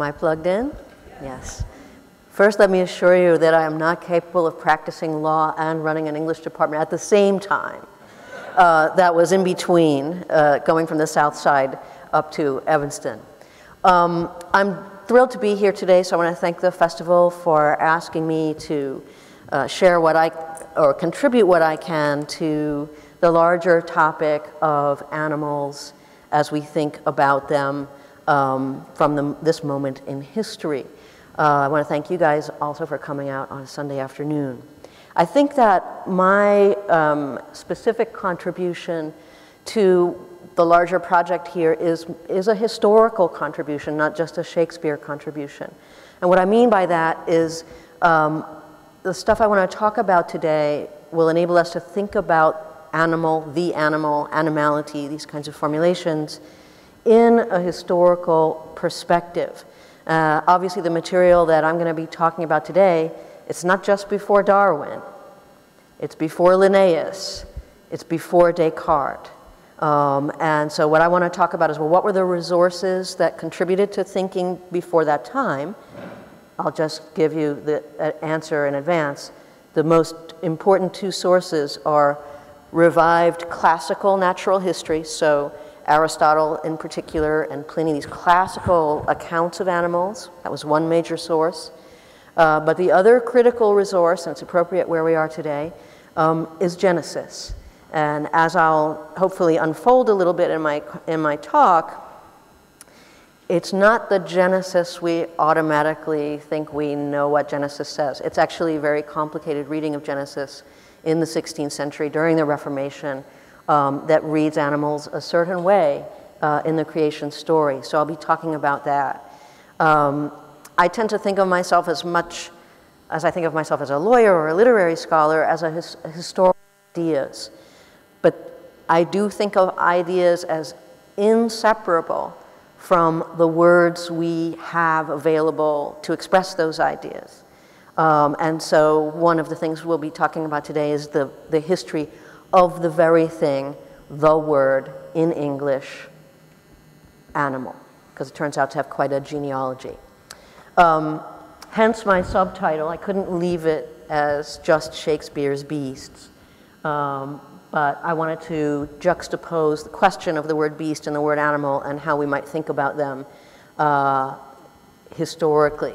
Am I plugged in? Yes. First, let me assure you that I am not capable of practicing law and running an English department at the same time. That was in between, going from the South Side up to Evanston. I'm thrilled to be here today, so I want to thank the festival for asking me to share what I, or contribute what I can to the larger topic of animals as we think about them from this moment in history. I want to thank you guys also for coming out on a Sunday afternoon. I think that my specific contribution to the larger project here is a historical contribution, not just a Shakespeare contribution. And what I mean by that is the stuff I want to talk about today will enable us to think about animal, the animal, animality, these kinds of formulations in a historical perspective. Obviously, the material that I'm going to be talking about today, it's not just before Darwin, it's before Linnaeus, it's before Descartes. And so what I want to talk about is, well, what were the resources that contributed to thinking before that time? I'll just give you the answer in advance. The most important two sources are revived classical natural history, so Aristotle in particular and Pliny, these classical accounts of animals. That was one major source. But the other critical resource, and it's appropriate where we are today, is Genesis. And as I'll hopefully unfold a little bit in my talk, it's not the Genesis we automatically think we know what Genesis says. It's actually a very complicated reading of Genesis in the 16th century during the Reformation that reads animals a certain way in the creation story. So I'll be talking about that. I tend to think of myself as much as I think of myself as a lawyer or a literary scholar as a historian of ideas. But I do think of ideas as inseparable from the words we have available to express those ideas. And so one of the things we'll be talking about today is the history of the very thing, the word in English, animal, because it turns out to have quite a genealogy. Hence my subtitle. I couldn't leave it as just Shakespeare's beasts, but I wanted to juxtapose the question of the word beast and the word animal and how we might think about them historically.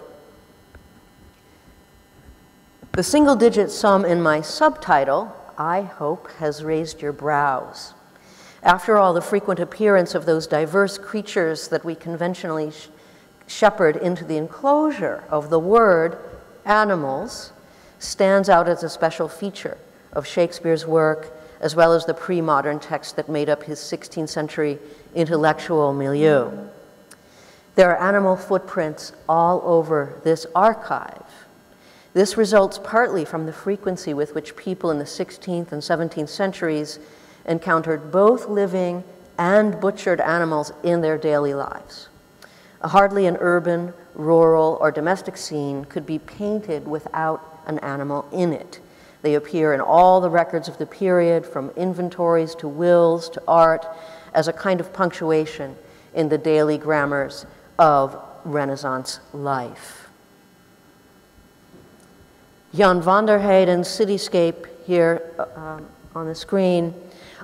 The single-digit sum in my subtitle, I hope, has raised your brows. After all, the frequent appearance of those diverse creatures that we conventionally shepherd into the enclosure of the word animals stands out as a special feature of Shakespeare's work, as well as the pre-modern texts that made up his 16th century intellectual milieu. There are animal footprints all over this archive. This results partly from the frequency with which people in the 16th and 17th centuries encountered both living and butchered animals in their daily lives. Hardly an urban, rural, or domestic scene could be painted without an animal in it. They appear in all the records of the period, from inventories to wills to art, as a kind of punctuation in the daily grammars of Renaissance life. Jan van der Heyden's cityscape here on the screen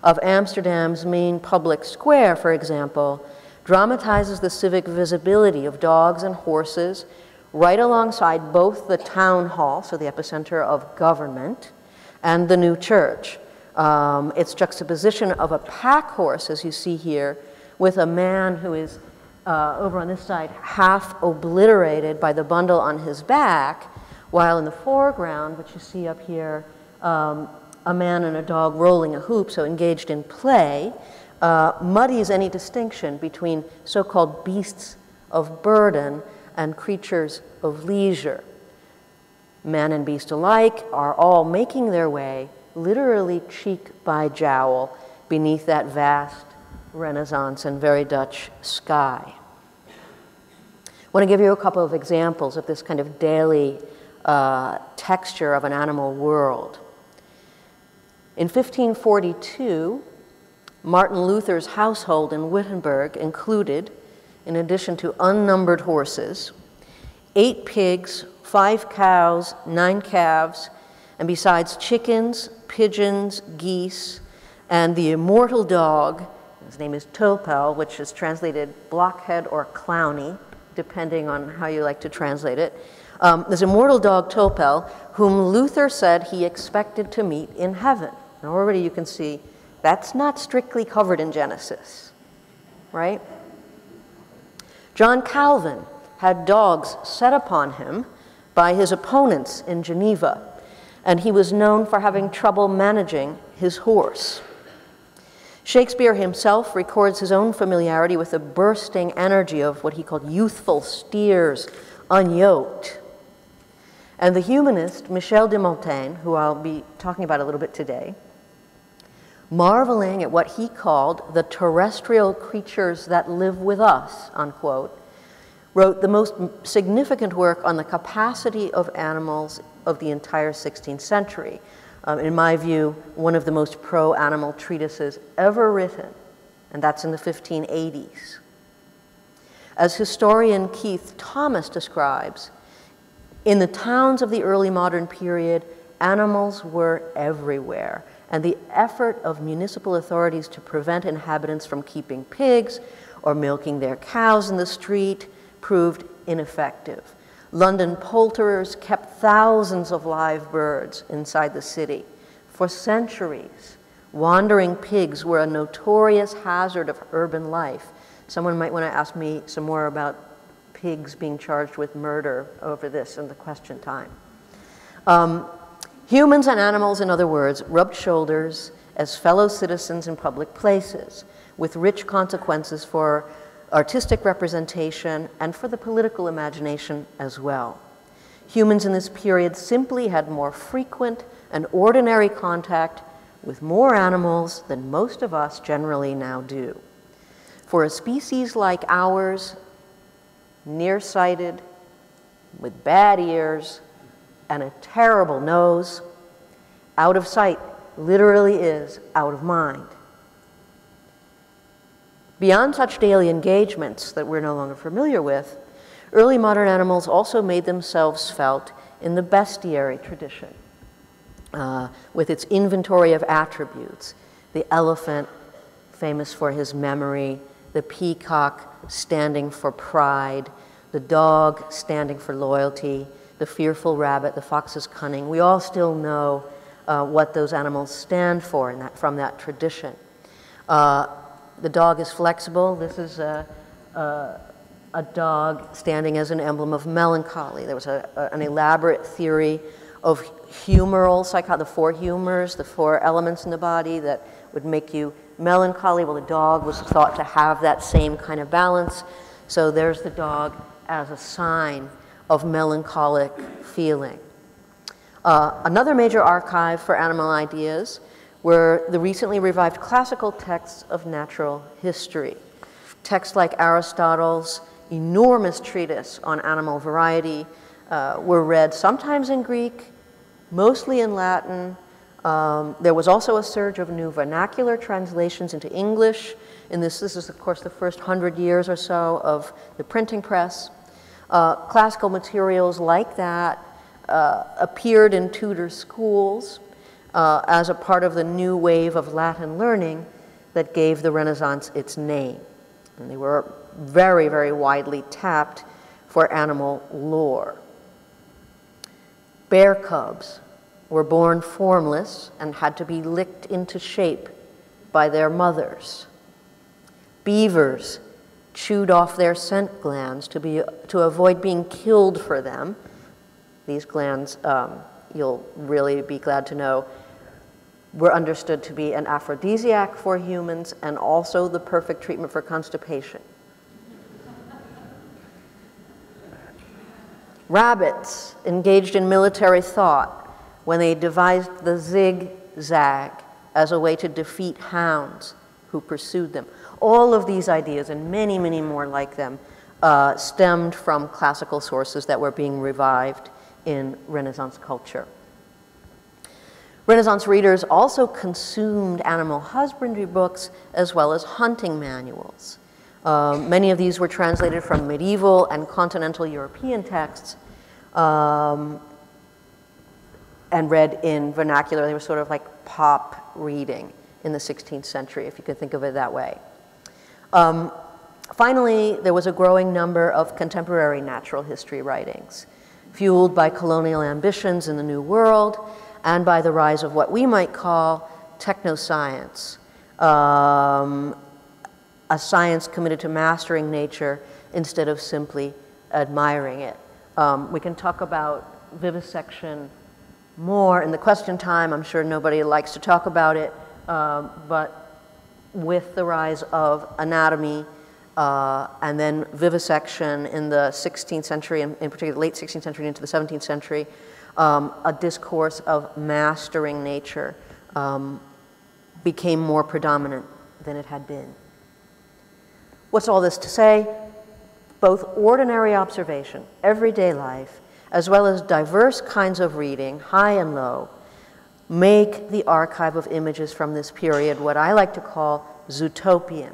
of Amsterdam's main public square, for example, dramatizes the civic visibility of dogs and horses right alongside both the town hall, so the epicenter of government, and the new church. Its juxtaposition of a pack horse, as you see here, with a man who is over on this side, half obliterated by the bundle on his back, while in the foreground, which you see up here, a man and a dog rolling a hoop, so engaged in play, muddies any distinction between so-called beasts of burden and creatures of leisure. Man and beast alike are all making their way, literally cheek by jowl, beneath that vast Renaissance and very Dutch sky. I want to give you a couple of examples of this kind of daily texture of an animal world. In 1542, Martin Luther's household in Wittenberg included in addition to unnumbered horses, 8 pigs, 5 cows, 9 calves, and besides chickens, pigeons, geese, and the immortal dog, his name is Topel, which is translated blockhead or clowny, depending on how you like to translate it. This immortal dog Topel, whom Luther said he expected to meet in heaven. And already you can see that's not strictly covered in Genesis, right? John Calvin had dogs set upon him by his opponents in Geneva, and he was known for having trouble managing his horse. Shakespeare himself records his own familiarity with the bursting energy of what he called youthful steers, unyoked. And the humanist, Michel de Montaigne, who I'll be talking about a little bit today, marveling at what he called the terrestrial creatures that live with us, unquote, wrote the most significant work on the capacity of animals of the entire 16th century. In my view, one of the most pro-animal treatises ever written, and that's in the 1580s. As historian Keith Thomas describes, in the towns of the early modern period, animals were everywhere, and the effort of municipal authorities to prevent inhabitants from keeping pigs or milking their cows in the street proved ineffective. London poulterers kept thousands of live birds inside the city. For centuries, wandering pigs were a notorious hazard of urban life. Someone might want to ask me some more about pigs being charged with murder over this in the question time. Humans and animals, in other words, rubbed shoulders as fellow citizens in public places, with rich consequences for artistic representation and for the political imagination as well. Humans in this period simply had more frequent and ordinary contact with more animals than most of us generally now do. For a species like ours, nearsighted, with bad ears, and a terrible nose, out of sight literally is out of mind. Beyond such daily engagements that we're no longer familiar with, early modern animals also made themselves felt in the bestiary tradition, with its inventory of attributes. The elephant, famous for his memory, the peacock, standing for pride, the dog standing for loyalty, the fearful rabbit, the fox's cunning. We all still know what those animals stand for in that, from that tradition. The dog is flexible. This is a dog standing as an emblem of melancholy. There was an elaborate theory of humoral psychology, the four humors, the four elements in the body that would make you melancholy. Well, the dog was thought to have that same kind of balance. So there's the dog as a sign of melancholic feeling. Another major archive for animal ideas were the recently revived classical texts of natural history. Texts like Aristotle's enormous treatise on animal variety were read sometimes in Greek, mostly in Latin. There was also a surge of new vernacular translations into English. And this is, of course, the first 100 years or so of the printing press. Classical materials like that appeared in Tudor schools as a part of the new wave of Latin learning that gave the Renaissance its name. And they were very, very widely tapped for animal lore. Bear cubs were born formless and had to be licked into shape by their mothers. Beavers chewed off their scent glands to avoid being killed for them. These glands, you'll really be glad to know, were understood to be an aphrodisiac for humans and also the perfect treatment for constipation. Rabbits engaged in military thought when they devised the zigzag as a way to defeat hounds who pursued them. All of these ideas, and many, many more like them, stemmed from classical sources that were being revived in Renaissance culture. Renaissance readers also consumed animal husbandry books as well as hunting manuals. Many of these were translated from medieval and continental European texts and read in vernacular. They were sort of like pop reading in the 16th century, if you could think of it that way. Finally, there was a growing number of contemporary natural history writings, fueled by colonial ambitions in the New World and by the rise of what we might call technoscience, a science committed to mastering nature instead of simply admiring it. We can talk about vivisection more in the question time. I'm sure nobody likes to talk about it, but with the rise of anatomy and then vivisection in the 16th century, and in particular late 16th century into the 17th century, a discourse of mastering nature became more predominant than it had been. What's all this to say? Both ordinary observation, everyday life, as well as diverse kinds of reading, high and low, make the archive of images from this period what I like to call zootopian.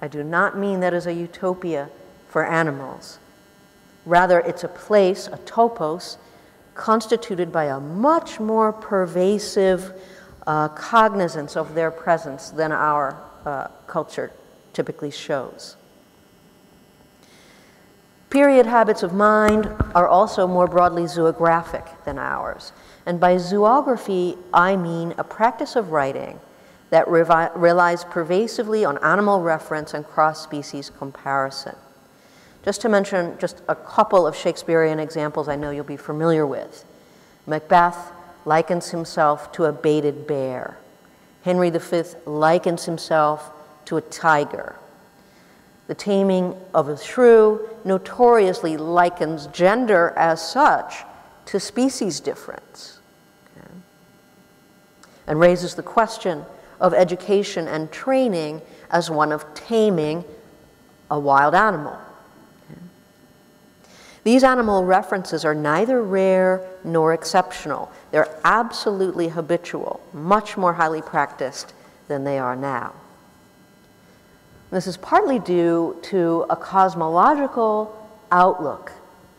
I do not mean that as a utopia for animals. Rather, it's a place, a topos, constituted by a much more pervasive cognizance of their presence than our culture typically shows. Period habits of mind are also more broadly zoographic than ours. And by zoography, I mean a practice of writing that relies pervasively on animal reference and cross-species comparison. Just to mention just a couple of Shakespearean examples I know you'll be familiar with. Macbeth likens himself to a baited bear. Henry V likens himself to a tiger. The Taming of the Shrew notoriously likens gender as such to species difference, okay, and raises the question of education and training as one of taming a wild animal. Okay. These animal references are neither rare nor exceptional. They're absolutely habitual, much more highly practiced than they are now. This is partly due to a cosmological outlook,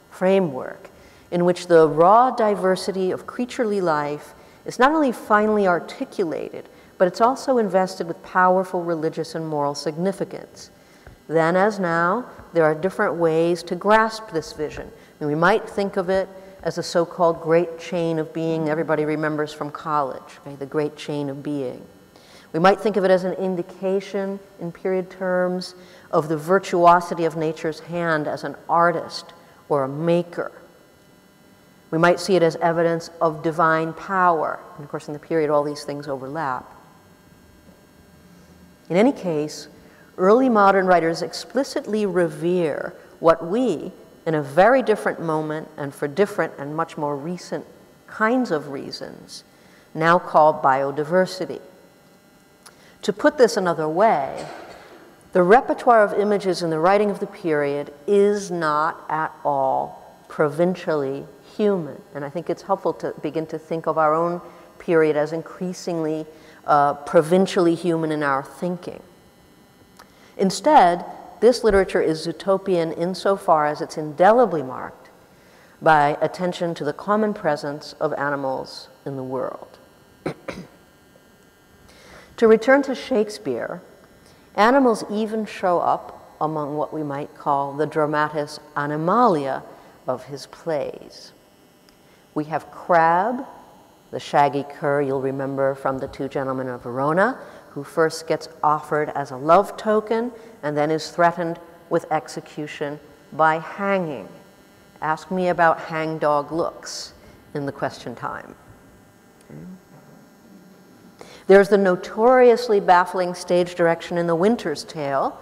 framework, in which the raw diversity of creaturely life is not only finely articulated, but it's also invested with powerful religious and moral significance. Then, as now, there are different ways to grasp this vision. And we might think of it as a so-called great chain of being everybody remembers from college, okay, the great chain of being. We might think of it as an indication, in period terms, of the virtuosity of nature's hand as an artist or a maker. We might see it as evidence of divine power. And of course, in the period, all these things overlap. In any case, early modern writers explicitly revere what we, in a very different moment and for different and much more recent kinds of reasons, now call biodiversity. To put this another way, the repertoire of images in the writing of the period is not at all provincially human. And I think it's helpful to begin to think of our own period as increasingly provincially human in our thinking. Instead, this literature is utopian insofar as it's indelibly marked by attention to the common presence of animals in the world. To return to Shakespeare, animals even show up among what we might call the dramatis animalia of his plays. We have Crab, the shaggy cur you'll remember from The Two Gentlemen of Verona, who first gets offered as a love token and then is threatened with execution by hanging. Ask me about hangdog looks in the question time. Okay. There's the notoriously baffling stage direction in The Winter's Tale.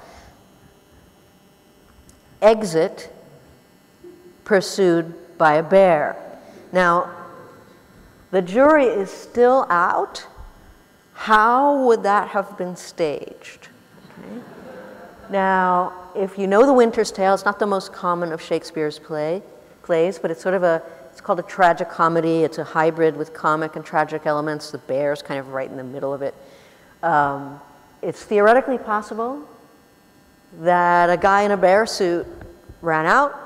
Exit pursued by a bear. Now, the jury is still out. How would that have been staged? Okay. Now, if you know The Winter's Tale, it's not the most common of Shakespeare's plays, but it's sort of a, it's called a tragicomedy. It's a hybrid with comic and tragic elements. The bear's kind of right in the middle of it. It's theoretically possible that a guy in a bear suit ran out,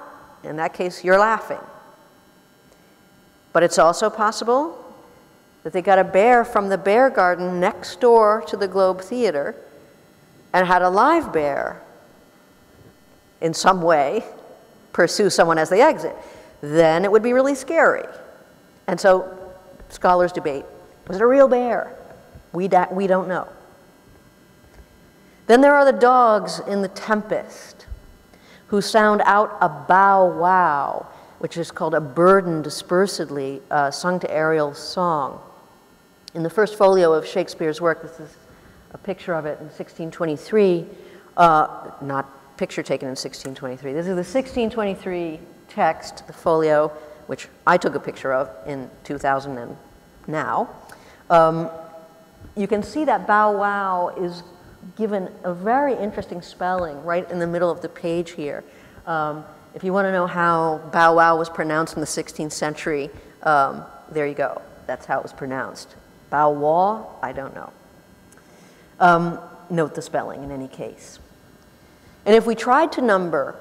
in that case, you're laughing. But it's also possible that they got a bear from the bear garden next door to the Globe Theater and had a live bear in some way pursue someone as they exit. Then it would be really scary. And so scholars debate, was it a real bear? We don't know. Then there are the dogs in The Tempest who sound out a bow-wow, which is called a burden dispersedly, sung to Ariel's song. In the first folio of Shakespeare's work, this is a picture of it in 1623, not picture taken in 1623. This is the 1623 text, the folio, which I took a picture of in 2000 and now. You can see that bow-wow is given a very interesting spelling right in the middle of the page here. If you want to know how bow wow was pronounced in the 16th century, there you go. That's how it was pronounced. Bow wow, I don't know. Note the spelling in any case. And if we tried to number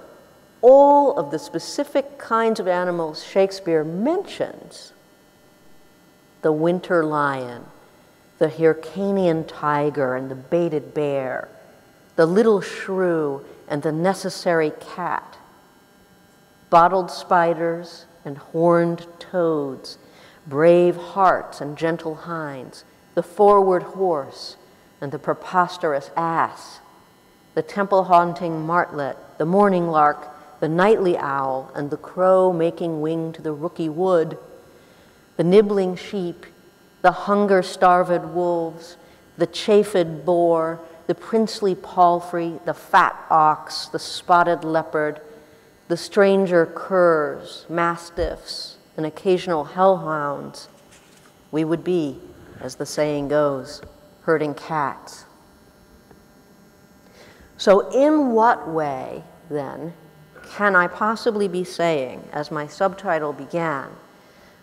all of the specific kinds of animals Shakespeare mentions, the winter lion, the Hyrcanian tiger and the baited bear, the little shrew and the necessary cat, bottled spiders and horned toads, brave hearts and gentle hinds, the forward horse and the preposterous ass, the temple-haunting martlet, the morning lark, the nightly owl, and the crow making wing to the rooky wood, the nibbling sheep, the hunger-starved wolves, the chafed boar, the princely palfrey, the fat ox, the spotted leopard, the stranger curs, mastiffs, and occasional hellhounds. We would be, as the saying goes, herding cats. So in what way, then, can I possibly be saying, as my subtitle began,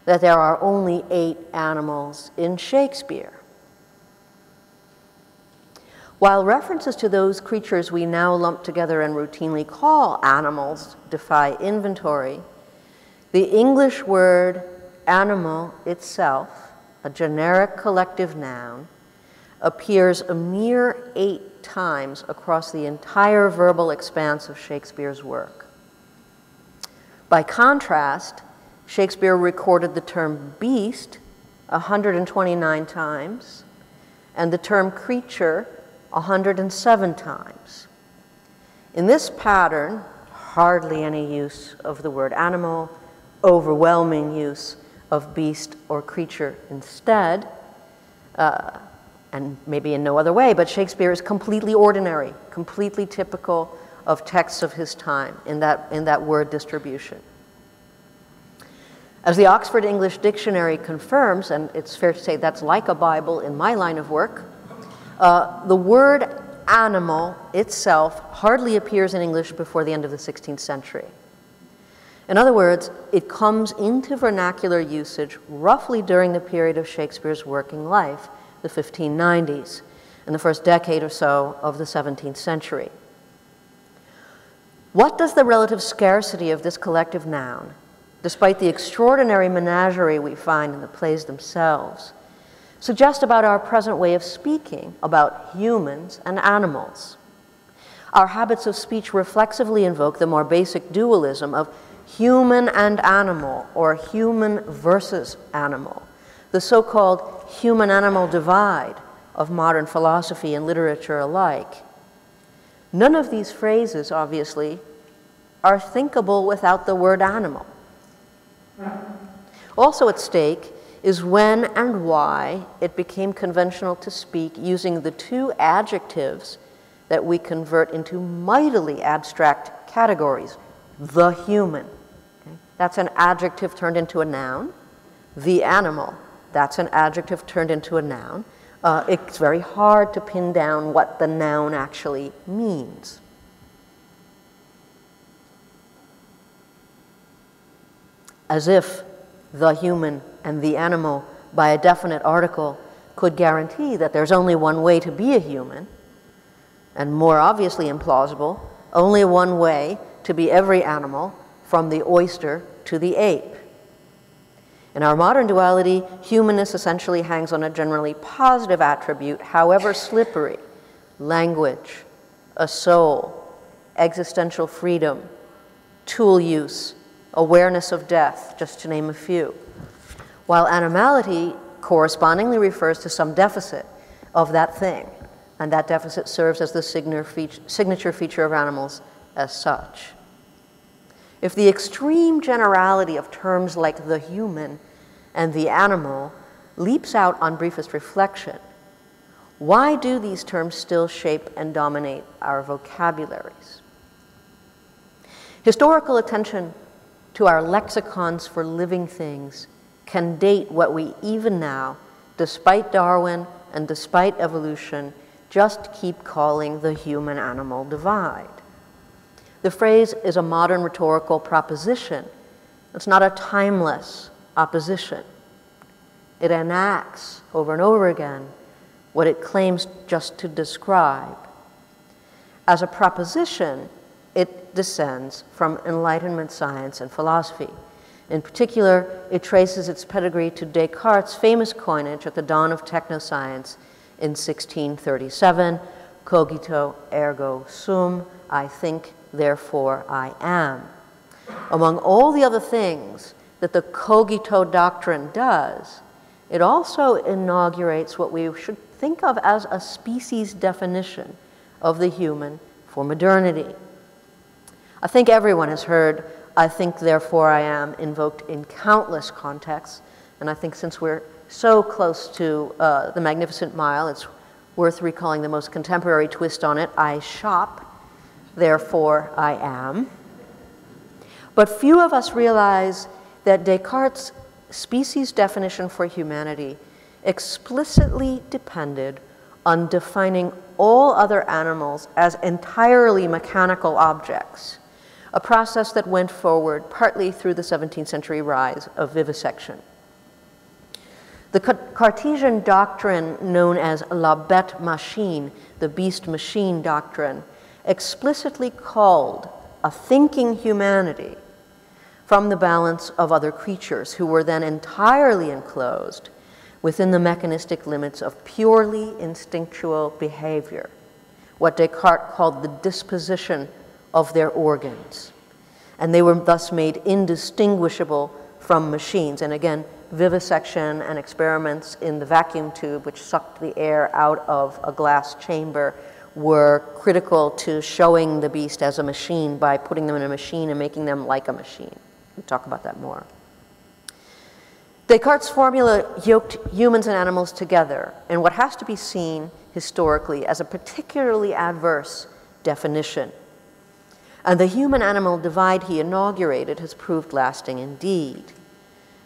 that there are only 8 animals in Shakespeare? While references to those creatures we now lump together and routinely call animals defy inventory, the English word animal itself, a generic collective noun, appears a mere 8 times across the entire verbal expanse of Shakespeare's work. By contrast, Shakespeare recorded the term beast 129 times and the term creature 107 times. In this pattern, hardly any use of the word animal, overwhelming use of beast or creature instead, and maybe in no other way, but Shakespeare is completely ordinary, completely typical of texts of his time in that word distribution. As the Oxford English Dictionary confirms, and it's fair to say that's like a Bible in my line of work, the word animal itself hardly appears in English before the end of the 16th century. In other words, it comes into vernacular usage roughly during the period of Shakespeare's working life, the 1590s, and the first decade or so of the 17th century. What does the relative scarcity of this collective noun, despite the extraordinary menagerie we find in the plays themselves, suggest about our present way of speaking about humans and animals? Our habits of speech reflexively invoke the more basic dualism of human and animal, or human versus animal, the so-called human-animal divide of modern philosophy and literature alike. None of these phrases, obviously, are thinkable without the word animal. Also at stake is when and why it became conventional to speak using the 2 adjectives that we convert into mightily abstract categories, the human. Okay? That's an adjective turned into a noun. The animal, that's an adjective turned into a noun. It's very hard to pin down what the noun actually means. As if the human and the animal, by a definite article, could guarantee that there's only one way to be a human, and more obviously implausible, only one way to be every animal, from the oyster to the ape. In our modern duality, humanness essentially hangs on a generally positive attribute, however slippery: language, a soul, existential freedom, tool use, awareness of death, just to name a few. While animality correspondingly refers to some deficit of that thing, and that deficit serves as the signature feature of animals as such. If the extreme generality of terms like the human and the animal leaps out on briefest reflection, why do these terms still shape and dominate our vocabularies? Historical attention to our lexicons for living things can date what we even now, despite Darwin and despite evolution, just keep calling the human-animal divide. The phrase is a modern rhetorical proposition. It's not a timeless opposition. It enacts over and over again what it claims just to describe. As a proposition, it descends from Enlightenment science and philosophy. In particular, it traces its pedigree to Descartes' famous coinage at the dawn of technoscience in 1637, cogito ergo sum, I think, therefore I am. Among all the other things that the cogito doctrine does, it also inaugurates what we should think of as a species definition of the human for modernity. I think everyone has heard "I think therefore I am" invoked in countless contexts, and I think since we're so close to the Magnificent Mile, it's worth recalling the most contemporary twist on it: I shop, therefore I am. But few of us realize that Descartes' species definition for humanity explicitly depended on defining all other animals as entirely mechanical objects, a process that went forward partly through the 17th century rise of vivisection. The Cartesian doctrine known as la bête machine, the beast machine doctrine, explicitly called a thinking humanity from the balance of other creatures who were then entirely enclosed within the mechanistic limits of purely instinctual behavior, what Descartes called the disposition of their organs. And they were thus made indistinguishable from machines. And again, vivisection and experiments in the vacuum tube, which sucked the air out of a glass chamber, were critical to showing the beast as a machine by putting them in a machine and making them like a machine. We'll talk about that more. Descartes' formula yoked humans and animals together in what has to be seen historically as a particularly adverse definition. And the human-animal divide he inaugurated has proved lasting indeed.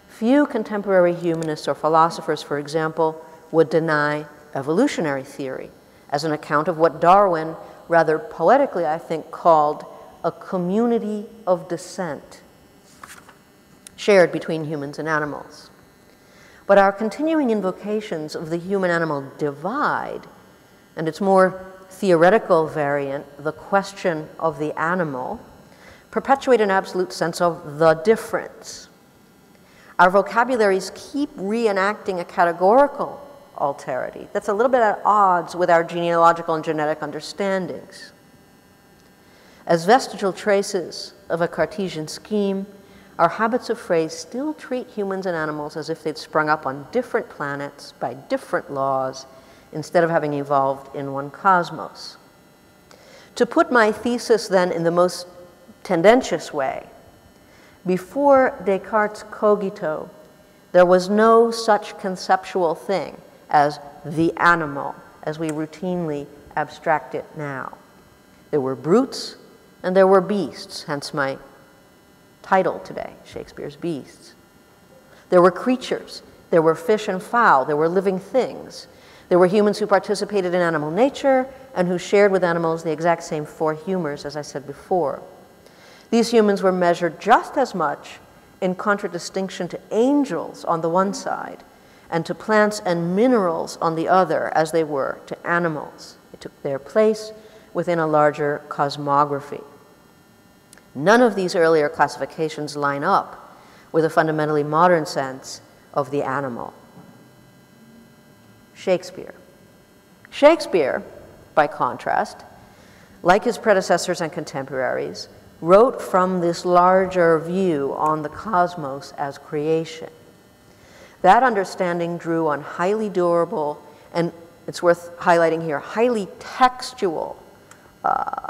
Few contemporary humanists or philosophers, for example, would deny evolutionary theory as an account of what Darwin, rather poetically, I think, called a community of descent shared between humans and animals. But our continuing invocations of the human-animal divide and its more theoretical variant, the question of the animal, perpetuate an absolute sense of the difference. Our vocabularies keep reenacting a categorical alterity that's a little bit at odds with our genealogical and genetic understandings. As vestigial traces of a Cartesian scheme, our habits of phrase still treat humans and animals as if they'd sprung up on different planets by different laws, instead of having evolved in one cosmos. To put my thesis then in the most tendentious way, before Descartes' cogito, there was no such conceptual thing as the animal as we routinely abstract it now. There were brutes and there were beasts, hence my title today, Shakespeare's Beasts. There were creatures, there were fish and fowl, there were living things. There were humans who participated in animal nature and who shared with animals the exact same four humors, as I said before. These humans were measured just as much in contradistinction to angels on the one side and to plants and minerals on the other as they were to animals. They took their place within a larger cosmography. None of these earlier classifications line up with a fundamentally modern sense of the animal. Shakespeare. Shakespeare, by contrast, like his predecessors and contemporaries, wrote from this larger view on the cosmos as creation. That understanding drew on highly durable, and it's worth highlighting here, highly textual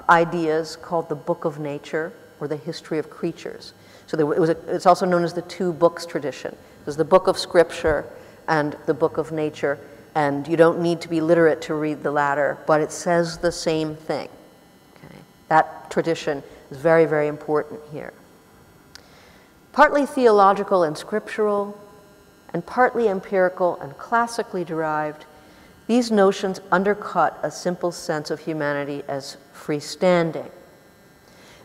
ideas called the Book of Nature, or the history of creatures. So there, it's also known as the two books tradition. There's the Book of Scripture and the Book of Nature, and you don't need to be literate to read the latter, but it says the same thing. Okay? That tradition is very, very important here. Partly theological and scriptural, and partly empirical and classically derived, these notions undercut a simple sense of humanity as freestanding.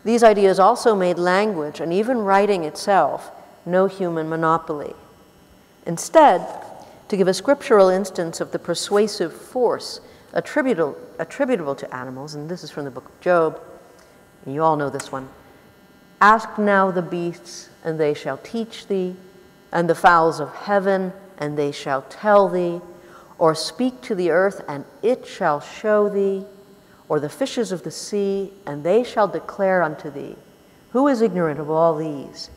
These ideas also made language, and even writing itself, no human monopoly. Instead, to give a scriptural instance of the persuasive force attributable to animals, and this is from the Book of Job, and you all know this one, "Ask now the beasts, and they shall teach thee, and the fowls of heaven, and they shall tell thee, or speak to the earth, and it shall show thee, or the fishes of the sea, and they shall declare unto thee. Who is ignorant of all these,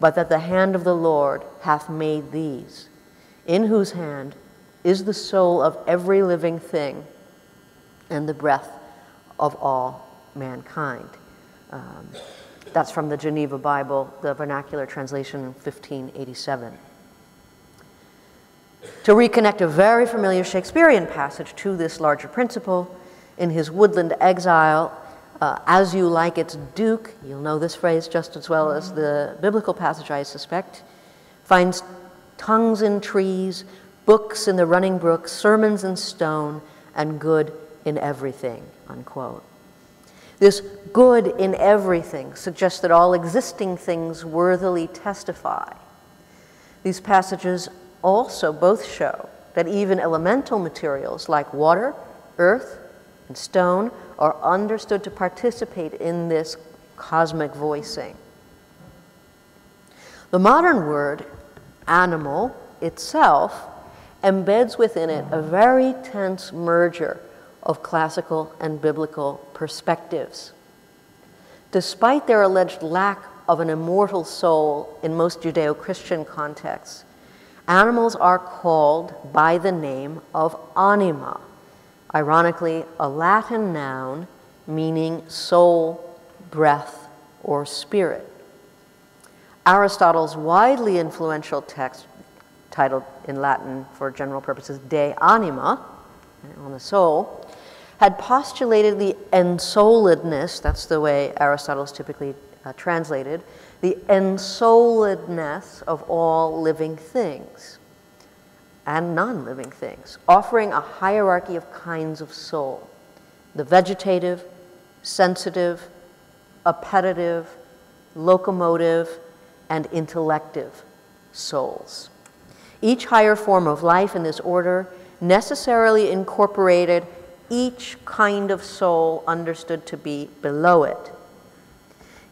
but that the hand of the Lord hath made these, in whose hand is the soul of every living thing, and the breath of all mankind." That's from the Geneva Bible, the vernacular translation, 1587. To reconnect a very familiar Shakespearean passage to this larger principle, in his Woodland Exile, As You Like It's Duke, you'll know this phrase just as well as the biblical passage, I suspect, finds tongues in trees, books in the running brook, sermons in stone, and good in everything, unquote. This good in everything suggests that all existing things worthily testify. These passages also both show that even elemental materials like water, earth, and stone are understood to participate in this cosmic voicing. The modern word, animal, itself embeds within it a very tense merger of classical and biblical perspectives. Despite their alleged lack of an immortal soul in most Judeo-Christian contexts, animals are called by the name of anima, ironically, a Latin noun meaning soul, breath, or spirit. Aristotle's widely influential text, titled in Latin for general purposes De Anima, on the soul, had postulated the ensouledness, that's the way Aristotle is typically translated, the ensouledness of all living things and non-living things, offering a hierarchy of kinds of soul: the vegetative, sensitive, appetitive, locomotive, and intellective souls. Each higher form of life in this order necessarily incorporated each kind of soul understood to be below it.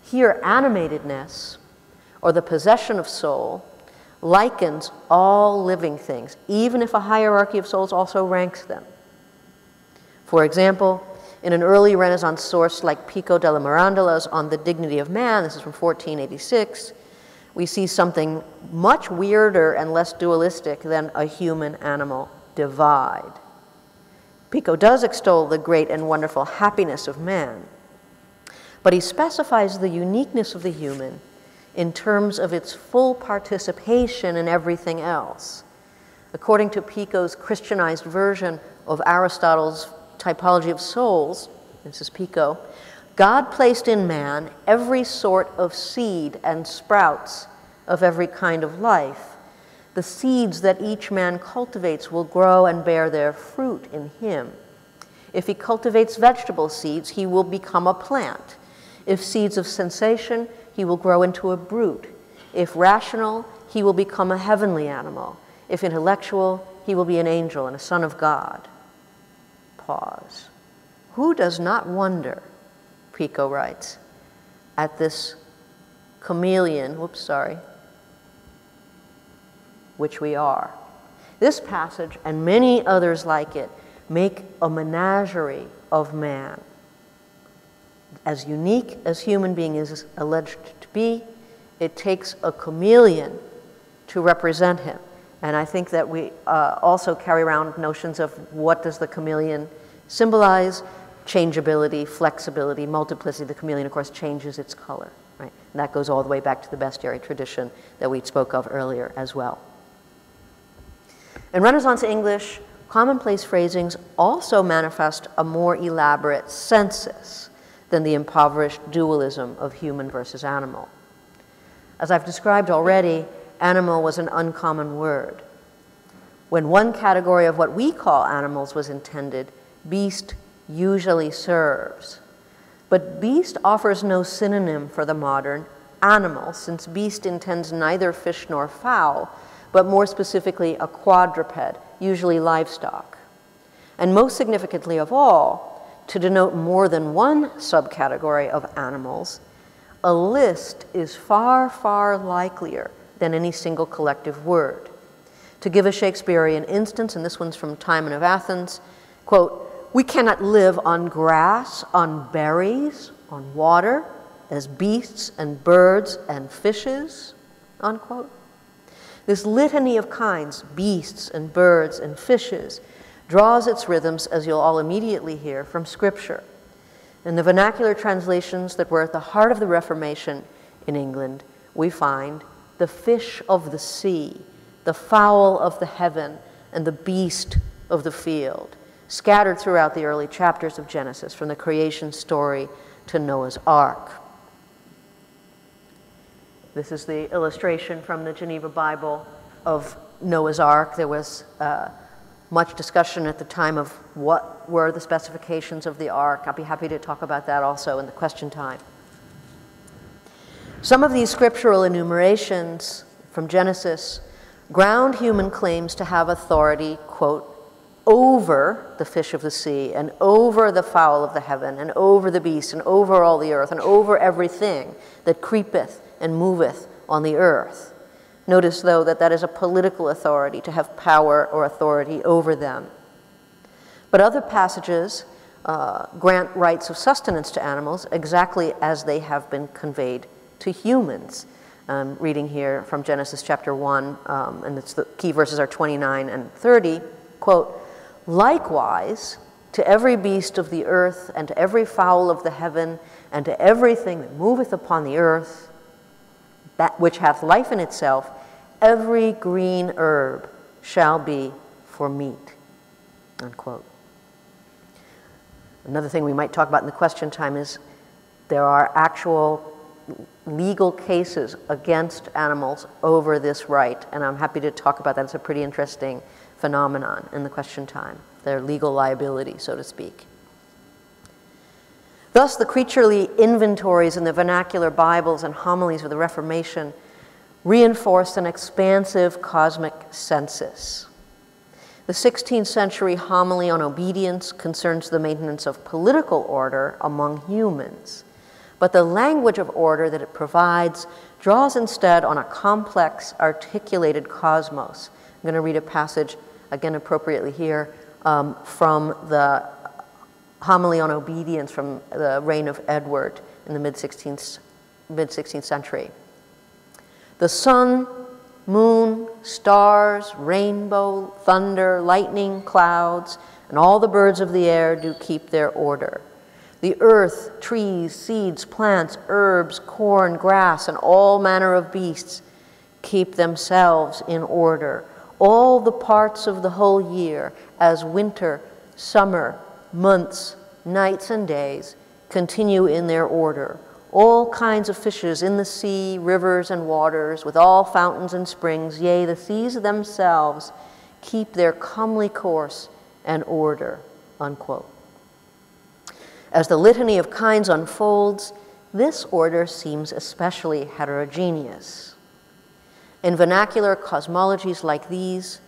Here, animatedness, or the possession of soul, likens all living things, even if a hierarchy of souls also ranks them. For example, in an early Renaissance source like Pico della Mirandola's On the Dignity of Man, this is from 1486, we see something much weirder and less dualistic than a human-animal divide. Pico does extol the great and wonderful happiness of man, but he specifies the uniqueness of the human in terms of its full participation in everything else. According to Pico's Christianized version of Aristotle's Typology of Souls, this is Pico, God placed in man every sort of seed and sprouts of every kind of life. The seeds that each man cultivates will grow and bear their fruit in him. If he cultivates vegetable seeds, he will become a plant. If seeds of sensation, he will grow into a brute. If rational, he will become a heavenly animal. If intellectual, he will be an angel and a son of God. Pause. Who does not wonder, Pico writes, at this chameleon, whoops, sorry, which we are. This passage and many others like it make a menagerie of man. As unique as human being is alleged to be, it takes a chameleon to represent him. And I think that we also carry around notions of what does the chameleon symbolize? Changeability, flexibility, multiplicity. The chameleon, of course, changes its color, right? And that goes all the way back to the bestiary tradition that we spoke of earlier as well. In Renaissance English, commonplace phrasings also manifest a more elaborate census than the impoverished dualism of human versus animal. As I've described already, animal was an uncommon word. When one category of what we call animals was intended, beast usually serves. But beast offers no synonym for the modern animal, since beast intends neither fish nor fowl, but more specifically a quadruped, usually livestock. And most significantly of all, to denote more than one subcategory of animals, a list is far, far likelier than any single collective word. To give a Shakespearean instance, and this one's from Timon of Athens, quote, "We cannot live on grass, on berries, on water, as beasts and birds and fishes," unquote. This litany of kinds, beasts and birds and fishes, draws its rhythms, as you'll all immediately hear, from Scripture. In the vernacular translations that were at the heart of the Reformation in England, we find the fish of the sea, the fowl of the heaven, and the beast of the field, scattered throughout the early chapters of Genesis, from the creation story to Noah's Ark. This is the illustration from the Geneva Bible of Noah's Ark. There was much discussion at the time of what were the specifications of the Ark. I'll be happy to talk about that also in the question time. Some of these scriptural enumerations from Genesis ground human claims to have authority, quote, over the fish of the sea and over the fowl of the heaven and over the beast and over all the earth and over everything that creepeth and moveth on the earth. Notice, though, that that is a political authority, to have power or authority over them. But other passages grant rights of sustenance to animals exactly as they have been conveyed to humans. I'm reading here from Genesis chapter 1, and it's the key verses are 29 and 30, quote, "Likewise, to every beast of the earth and to every fowl of the heaven and to everything that moveth upon the earth, that which hath life in itself, every green herb shall be for meat," unquote. Another thing we might talk about in the question time is there are actual legal cases against animals over this right, and I'm happy to talk about that. It's a pretty interesting phenomenon in the question time, their legal liability, so to speak. Thus, the creaturely inventories in the vernacular Bibles and homilies of the Reformation reinforced an expansive cosmic census. The 16th century Homily on Obedience concerns the maintenance of political order among humans, but the language of order that it provides draws instead on a complex, articulated cosmos. I'm going to read a passage, again appropriately here, from the Homily on Obedience from the reign of Edward in the mid-16th century. "The sun, moon, stars, rainbow, thunder, lightning, clouds, and all the birds of the air do keep their order. The earth, trees, seeds, plants, herbs, corn, grass, and all manner of beasts keep themselves in order. All the parts of the whole year, as winter, summer, months, nights, and days continue in their order. All kinds of fishes in the sea, rivers, and waters, with all fountains and springs, yea, the seas themselves keep their comely course and order," unquote. As the litany of kinds unfolds, this order seems especially heterogeneous. In vernacular cosmologies like these,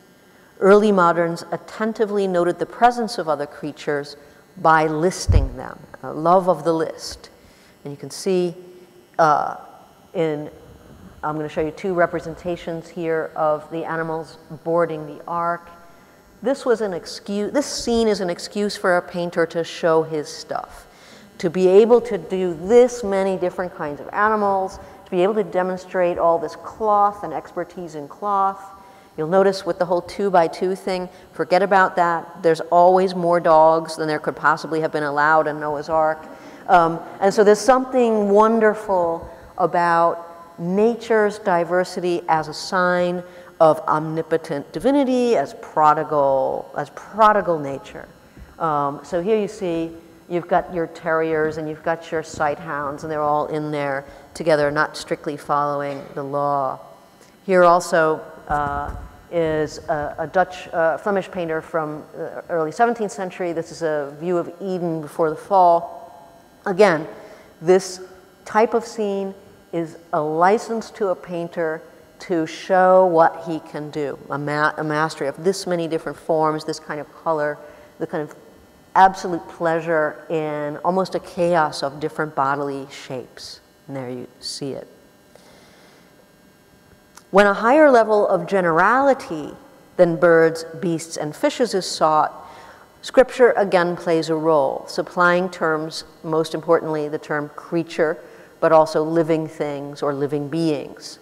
early moderns attentively noted the presence of other creatures by listing them, a love of the list. And you can see I'm going to show you two representations here of the animals boarding the ark. This scene is an excuse for a painter to show his stuff, to be able to do this many different kinds of animals, to be able to demonstrate all this cloth and expertise in cloth. You'll notice with the whole 2x2 thing, forget about that. There's always more dogs than there could possibly have been allowed in Noah's Ark. And so there's something wonderful about nature's diversity as a sign of omnipotent divinity, as prodigal nature. So here you see, you've got your terriers and you've got your sight hounds, and they're all in there together, not strictly following the law. Here also is a Dutch Flemish painter from the early 17th century. This is a view of Eden before the fall. Again, this type of scene is a license to a painter to show what he can do, a mastery of this many different forms, this kind of color, the kind of absolute pleasure in almost a chaos of different bodily shapes. And there you see it. When a higher level of generality than birds, beasts, and fishes is sought, Scripture again plays a role, supplying terms, most importantly the term creature, but also living things or living beings.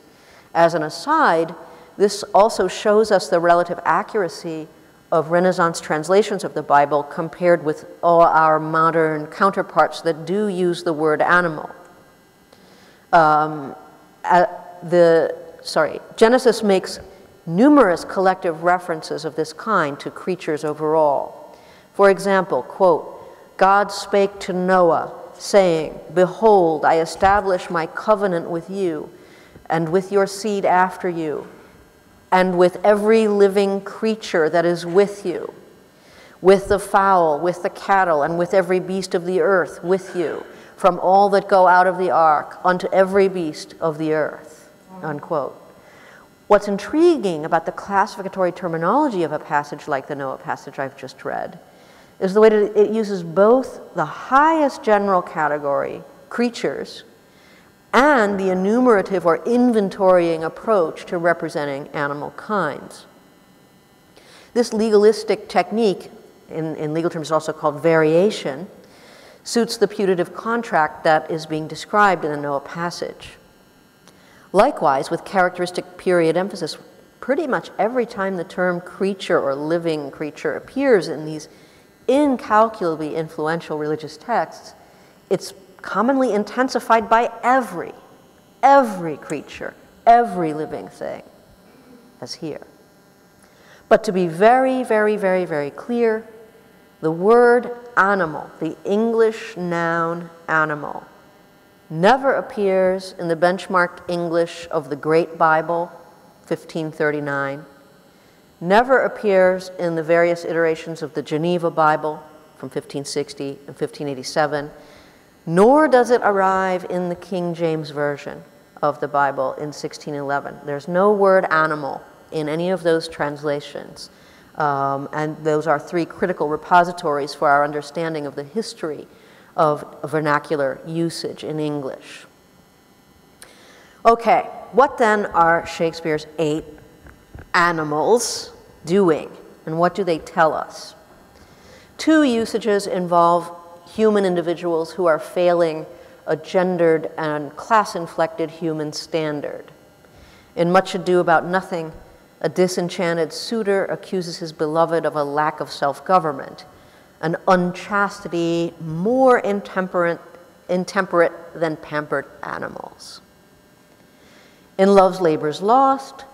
As an aside, this also shows us the relative accuracy of Renaissance translations of the Bible compared with all our modern counterparts that do use the word animal. Genesis makes numerous collective references of this kind to creatures overall. For example, quote, "God spake to Noah, saying, Behold, I establish my covenant with you, and with your seed after you, and with every living creature that is with you, with the fowl, with the cattle, and with every beast of the earth with you, from all that go out of the ark, unto every beast of the earth." Unquote. What's intriguing about the classificatory terminology of a passage like the Noah passage I've just read is the way that it uses both the highest general category, creatures, and the enumerative or inventorying approach to representing animal kinds. This legalistic technique, in legal terms also called variation, suits the putative contract that is being described in the Noah passage. Likewise, with characteristic period emphasis, pretty much every time the term creature or living creature appears in these incalculably influential religious texts, it's commonly intensified by every creature, every living thing, as here. But to be very, very, very, very clear, the word animal, the English noun animal, never appears in the benchmark English of the Great Bible, 1539, never appears in the various iterations of the Geneva Bible from 1560 and 1587, nor does it arrive in the King James Version of the Bible in 1611. There's no word animal in any of those translations, and those are three critical repositories for our understanding of the history of vernacular usage in English. Okay, what then are Shakespeare's 8 animals doing, and what do they tell us? 2 usages involve human individuals who are failing a gendered and class-inflected human standard. In Much Ado About Nothing, a disenchanted suitor accuses his beloved of a lack of self-government, an unchastity more intemperate than pampered animals. In Love's Labour's Lost,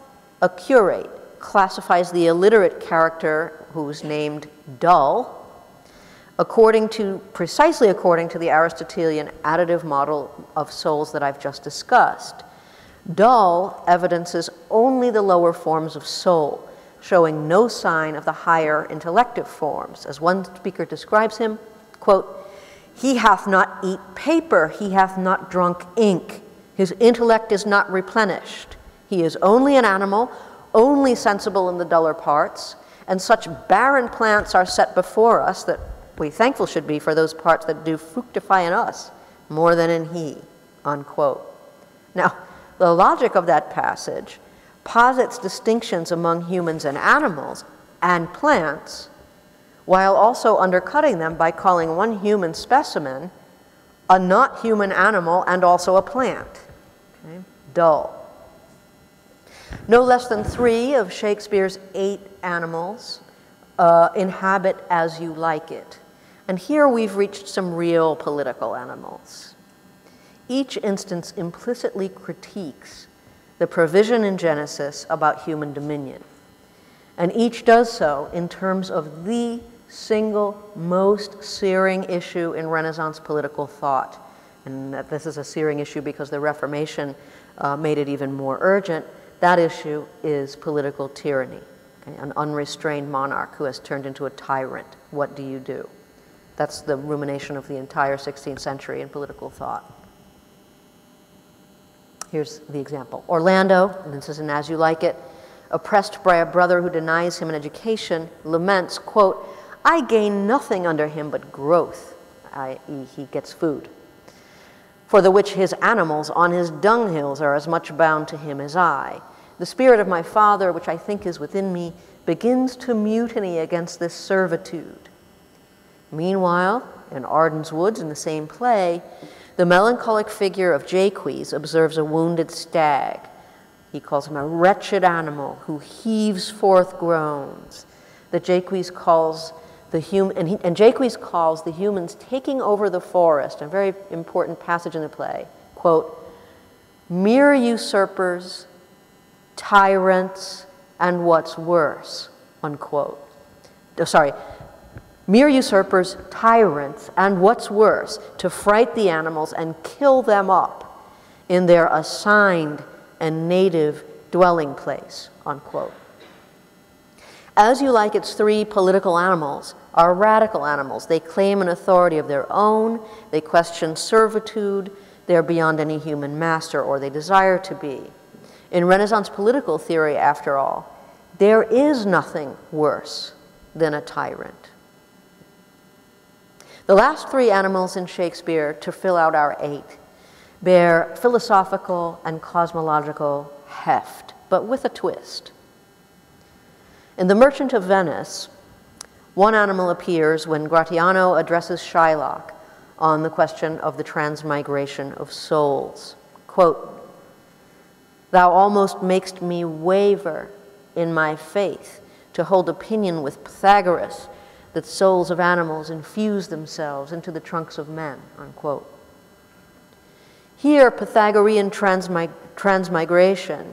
a curate classifies the illiterate character who's named Dull precisely according to the Aristotelian additive model of souls that I've just discussed. Dull evidences only the lower forms of soul, showing no sign of the higher intellective forms. As one speaker describes him, quote, "He hath not eat paper, he hath not drunk ink. His intellect is not replenished. He is only an animal, only sensible in the duller parts, and such barren plants are set before us that we thankful should be for those parts that do fructify in us more than in he," unquote. Now, the logic of that passage posits distinctions among humans and animals and plants, while also undercutting them by calling one human specimen a not human animal and also a plant. Okay? Dull. No less than 3 of Shakespeare's 8 animals inhabit As You Like It. And here we've reached some real political animals. Each instance implicitly critiques the provision in Genesis about human dominion. And each does so in terms of the single most searing issue in Renaissance political thought. And this is a searing issue because the Reformation made it even more urgent. That issue is political tyranny, okay? An unrestrained monarch who has turned into a tyrant. What do you do? That's the rumination of the entire 16th century in political thought. Here's the example. Orlando, and this is in As You Like It, oppressed by a brother who denies him an education, laments, quote, "I gain nothing under him but growth," i.e. he gets food, "for the which his animals on his dunghills are as much bound to him as I. The spirit of my father, which I think is within me, begins to mutiny against this servitude." Meanwhile, in Arden's Woods, in the same play, the melancholic figure of Jaques observes a wounded stag. He calls him a wretched animal who heaves forth groans. That Jaques calls the human, and Jaques calls the humans taking over the forest, a very important passage in the play, quote, "mere usurpers, tyrants, and what's worse," unquote. Oh, sorry. "Mere usurpers, tyrants, and what's worse, to fright the animals and kill them up in their assigned and native dwelling place," unquote. As You Like It's 3 political animals are radical animals. They claim an authority of their own. They question servitude. They're beyond any human master, or they desire to be. In Renaissance political theory, after all, there is nothing worse than a tyrant. The last 3 animals in Shakespeare to fill out our 8 bear philosophical and cosmological heft, but with a twist. In The Merchant of Venice, one animal appears when Gratiano addresses Shylock on the question of the transmigration of souls. Quote, "Thou almost makest me waver in my faith to hold opinion with Pythagoras that souls of animals infuse themselves into the trunks of men," unquote. Here, Pythagorean transmigration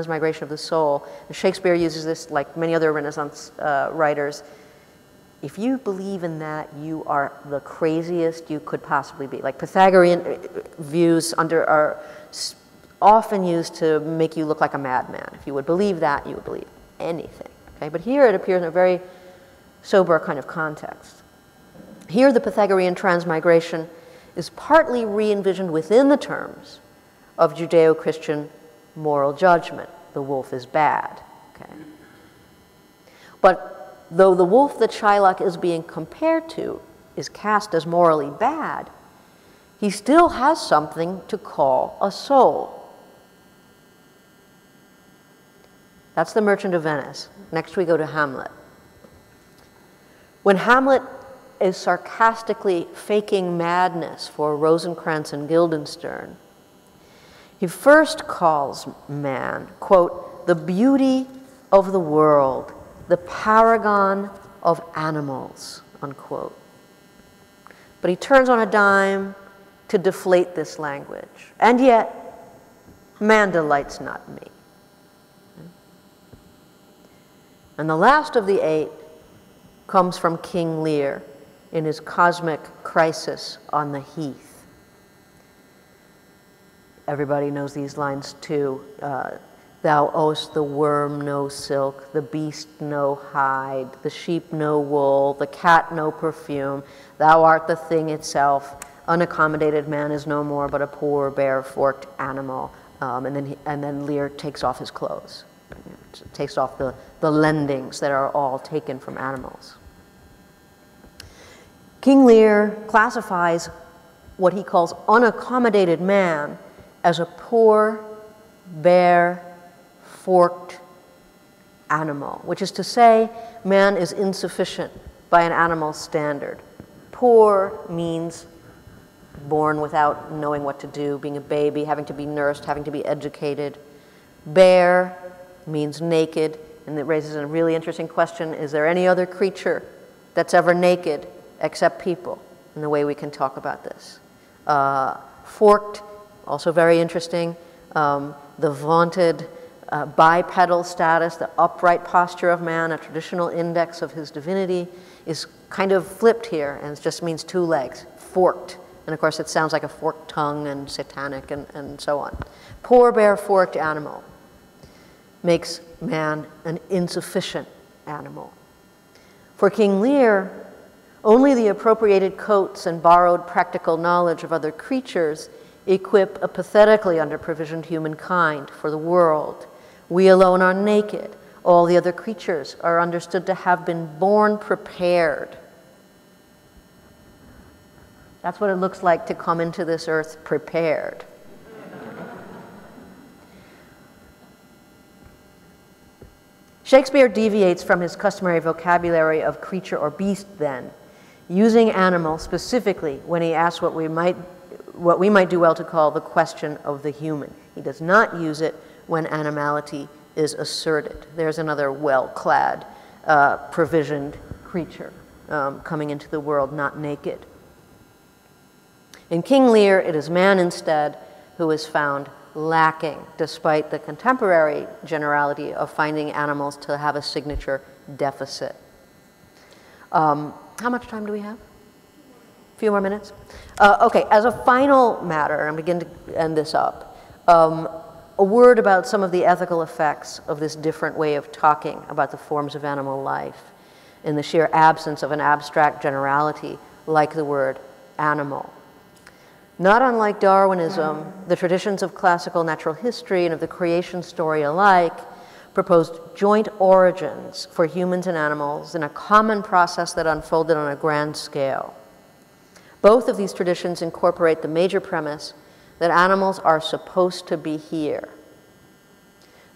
of the soul, and Shakespeare uses this like many other Renaissance writers. If you believe in that, you are the craziest you could possibly be. Like Pythagorean views are often used to make you look like a madman. If you would believe that, you would believe anything. Okay? But here it appears in a very sober kind of context. Here the Pythagorean transmigration is partly re-envisioned within the terms of Judeo-Christian moral judgment. The wolf is bad. Okay? But though the wolf that Shylock is being compared to is cast as morally bad, he still has something to call a soul. That's The Merchant of Venice. Next we go to Hamlet. When Hamlet is sarcastically faking madness for Rosencrantz and Guildenstern, he first calls man, quote, "the beauty of the world, the paragon of animals," unquote. But he turns on a dime to deflate this language. And yet, man delights not me. And the last of the 8 comes from King Lear in his cosmic crisis on the heath. Everybody knows these lines too. "Thou owest the worm no silk, the beast no hide, the sheep no wool, the cat no perfume. Thou art the thing itself. Unaccommodated man is no more but a poor bare-forked animal." And then Lear takes off his clothes. It takes off the lendings that are all taken from animals. King Lear classifies what he calls unaccommodated man as a poor, bare, forked animal, which is to say man is insufficient by an animal standard. Poor means born without knowing what to do, being a baby, having to be nursed, having to be educated. Bare means naked, and it raises a really interesting question: is there any other creature that's ever naked except people? And the way we can talk about this. Forked, also very interesting, the vaunted bipedal status, the upright posture of man, a traditional index of his divinity, is kind of flipped here, and it just means two legs, forked. And of course, it sounds like a forked tongue and satanic and so on. Poor, bare, forked animal makes man an insufficient animal. For King Lear, only the appropriated coats and borrowed practical knowledge of other creatures equip a pathetically underprovisioned humankind for the world. We alone are naked. All the other creatures are understood to have been born prepared. That's what it looks like to come into this earth prepared. Shakespeare deviates from his customary vocabulary of creature or beast then, using animal specifically when he asks what we might do well to call the question of the human. He does not use it when animality is asserted. There's another well-clad, provisioned creature coming into the world, not naked. In King Lear, it is man instead who is found lacking, despite the contemporary generality of finding animals to have a signature deficit. How much time do we have? A few more minutes? Okay, as a final matter, and begin to end this up, a word about some of the ethical effects of this different way of talking about the forms of animal life in the sheer absence of an abstract generality like the word animal. Not unlike Darwinism, the traditions of classical natural history and of the creation story alike proposed joint origins for humans and animals in a common process that unfolded on a grand scale. Both of these traditions incorporate the major premise that animals are supposed to be here.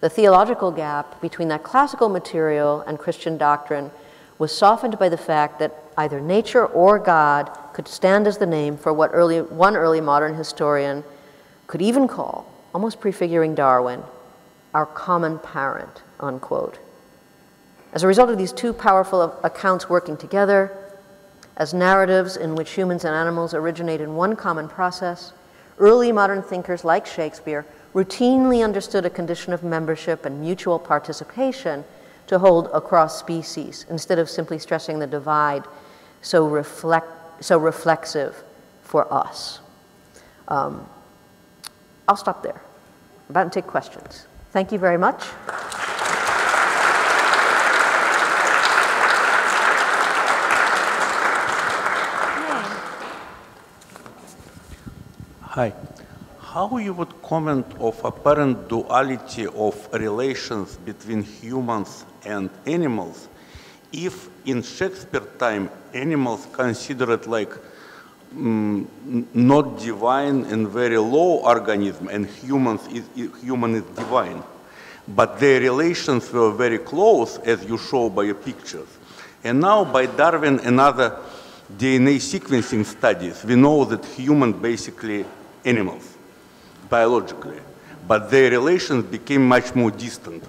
The theological gap between that classical material and Christian doctrine was softened by the fact that either nature or God could stand as the name for what one early modern historian could even call, almost prefiguring Darwin, our common parent, unquote. As a result of these two powerful accounts working together, as narratives in which humans and animals originate in one common process, early modern thinkers like Shakespeare routinely understood a condition of membership and mutual participation to hold across species, instead of simply stressing the divide so reflexive for us. I'll stop there. I'm about to take questions. Thank you very much. Hi. How you would comment of apparent duality of relations between humans and animals if in Shakespeare time animals considered like not divine and very low organism, and human is divine, but their relations were very close as you show by your pictures. And now by Darwin and other DNA sequencing studies we know that human basically animals biologically, but their relations became much more distant.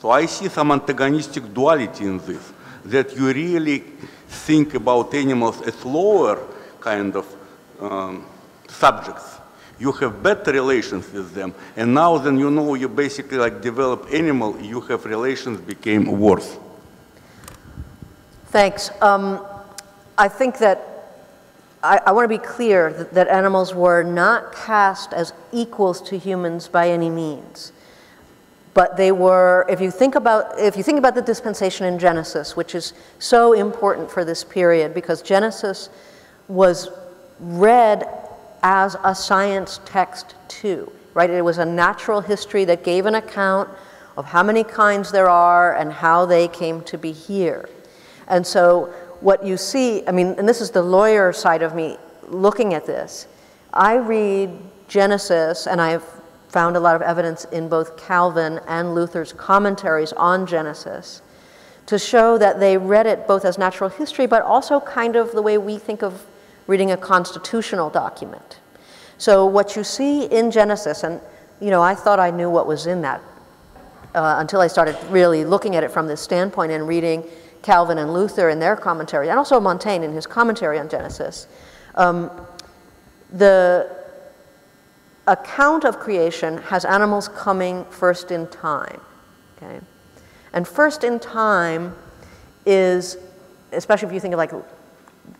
So I see some antagonistic duality in this, that you really think about animals as lower kind of subjects. You have better relations with them, and now then you know you basically like develop animal, you have relations became worse. Thanks. I think that I want to be clear that animals were not cast as equals to humans by any means, but they were. If you think about the dispensation in Genesis, which is so important for this period, because Genesis was read as a science text too, right? It was a natural history that gave an account of how many kinds there are and how they came to be here, and so what you see, I mean, and this is the lawyer side of me looking at this. I read Genesis, and I've found a lot of evidence in both Calvin and Luther's commentaries on Genesis to show that they read it both as natural history, but also kind of the way we think of reading a constitutional document. So what you see in Genesis, and you know, I thought I knew what was in that until I started really looking at it from this standpoint and reading Calvin and Luther in their commentary, and also Montaigne in his commentary on Genesis. The account of creation has animals coming first in time, okay? And first in time is, especially if you think of like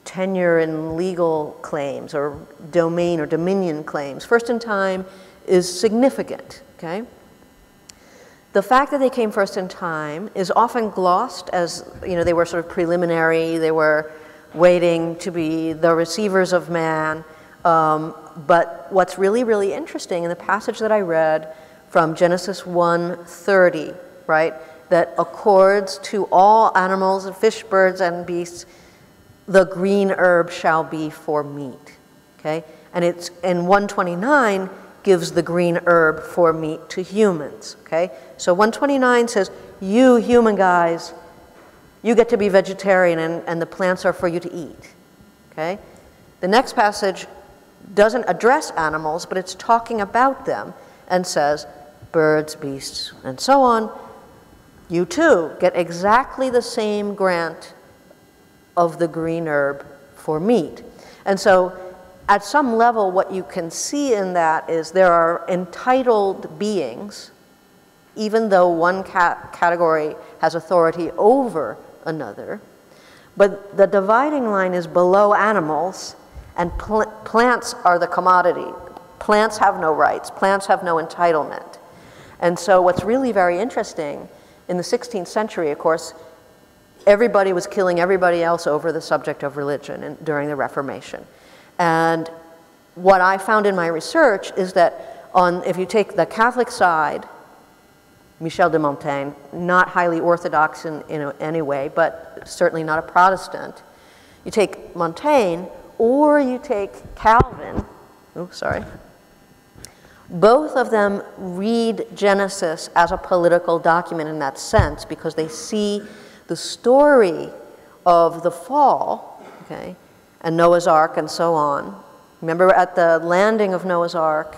tenure and legal claims or domain or dominion claims, first in time is significant, okay? The fact that they came first in time is often glossed as, you know, they were sort of preliminary, they were waiting to be the receivers of man. But what's really, really interesting in the passage that I read from Genesis 1:30, right, that accords to all animals and fish, birds, and beasts, the green herb shall be for meat, okay? And it's in 1:29, gives the green herb for meat to humans, okay? So 1:29 says, you human guys, you get to be vegetarian and the plants are for you to eat, okay? The next passage doesn't address animals, but it's talking about them and says, birds, beasts, and so on, you too get exactly the same grant of the green herb for meat. And so at some level, what you can see in that is there are entitled beings, even though one category has authority over another. But the dividing line is below animals, and plants are the commodity. Plants have no rights. Plants have no entitlement. And so what's really very interesting, in the 16th century, of course, everybody was killing everybody else over the subject of religion during the Reformation. And what I found in my research is that on, if you take the Catholic side, Michel de Montaigne, not highly orthodox in any way, but certainly not a Protestant. You take Montaigne or you take Calvin, oops, sorry. Both of them read Genesis as a political document in that sense because they see the story of the fall, okay, and Noah's Ark and so on. Remember at the landing of Noah's Ark,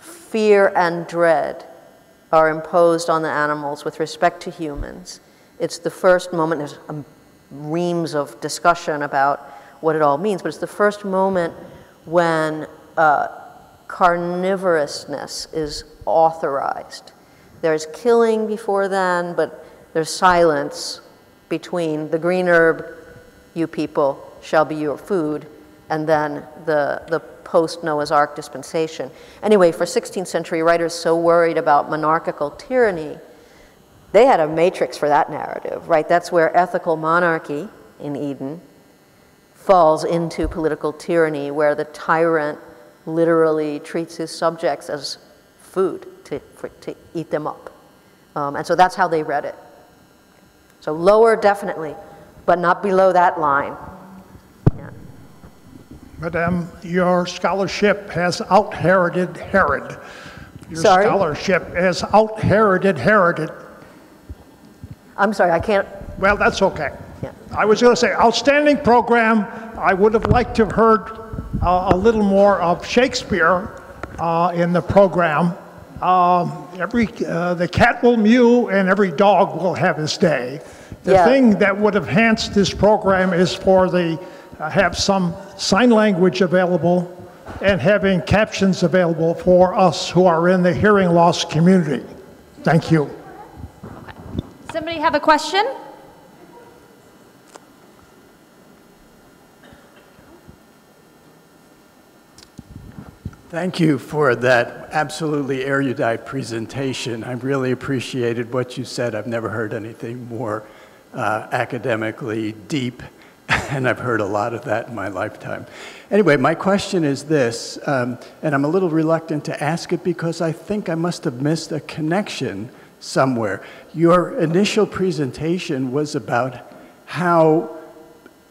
fear and dread are imposed on the animals with respect to humans. It's the first moment, there's reams of discussion about what it all means, but it's the first moment when carnivorousness is authorized. There's killing before then, but there's silence between the green herb, you people, shall be your food, and then the post-Noah's Ark dispensation. Anyway, for 16th century writers so worried about monarchical tyranny, they had a matrix for that narrative, right? That's where ethical monarchy in Eden falls into political tyranny, where the tyrant literally treats his subjects as food to eat them up. And so that's how they read it. So lower definitely, but not below that line. Madame, your scholarship has out-Heroded Herod. Your sorry? Scholarship has out-Heroded Herod. I'm sorry, I can't. Well, that's okay. Yeah. I was going to say, outstanding program. I would have liked to have heard a little more of Shakespeare in the program. The cat will mew and every dog will have his day. The yeah. thing that would have enhanced this program is for the have some sign language available and having captions available for us who are in the hearing loss community. Thank you. Okay. Somebody have a question? Thank you for that absolutely erudite presentation. I really appreciated what you said. I've never heard anything more academically deep. And I've heard a lot of that in my lifetime. Anyway, my question is this, and I'm a little reluctant to ask it because I think I must have missed a connection somewhere. Your initial presentation was about how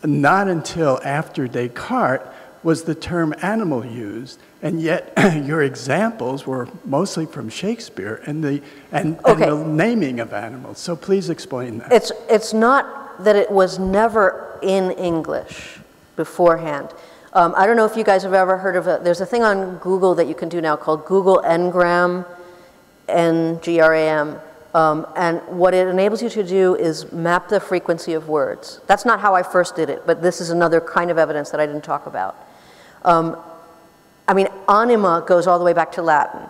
Not until after Descartes was the term animal used, and yet your examples were mostly from Shakespeare and the naming of animals. So please explain that. It's not that it was never in English beforehand. I don't know if you guys have ever heard of it. There's a thing on Google that you can do now called Google Ngram, N-G-R-A-M, and what it enables you to do is map the frequency of words. That's not how I first did it, but this is another kind of evidence that I didn't talk about. I mean, anima goes all the way back to Latin.